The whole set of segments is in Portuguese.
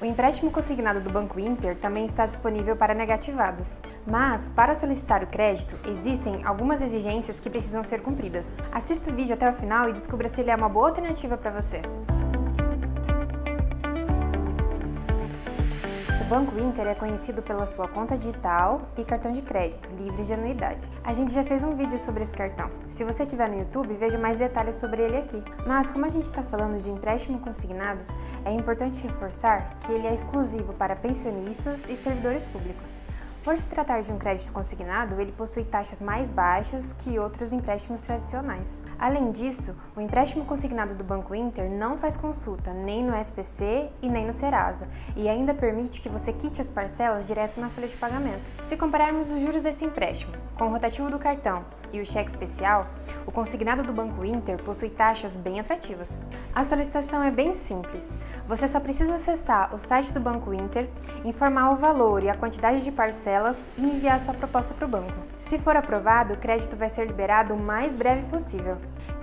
O empréstimo consignado do Banco Inter também está disponível para negativados, mas para solicitar o crédito existem algumas exigências que precisam ser cumpridas. Assista o vídeo até o final e descubra se ele é uma boa alternativa para você. O Banco Inter é conhecido pela sua conta digital e cartão de crédito, livres de anuidade. A gente já fez um vídeo sobre esse cartão. Se você estiver no YouTube, veja mais detalhes sobre ele aqui. Mas como a gente está falando de empréstimo consignado, é importante reforçar que ele é exclusivo para pensionistas e servidores públicos. Por se tratar de um crédito consignado, ele possui taxas mais baixas que outros empréstimos tradicionais. Além disso, o empréstimo consignado do Banco Inter não faz consulta nem no SPC e nem no Serasa, e ainda permite que você quite as parcelas direto na folha de pagamento. Se compararmos os juros desse empréstimo com o rotativo do cartão e o cheque especial, o consignado do Banco Inter possui taxas bem atrativas. A solicitação é bem simples. Você só precisa acessar o site do Banco Inter, informar o valor e a quantidade de parcelas e enviar sua proposta para o banco. Se for aprovado, o crédito vai ser liberado o mais breve possível.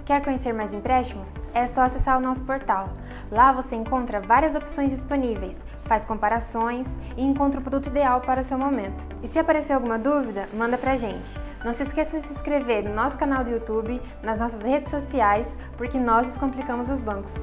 Quer conhecer mais empréstimos? É só acessar o nosso portal. Lá você encontra várias opções disponíveis, faz comparações e encontra o produto ideal para o seu momento. E se aparecer alguma dúvida, manda pra gente. Não se esqueça de se inscrever no nosso canal do YouTube, nas nossas redes sociais, porque nós descomplicamos os bancos.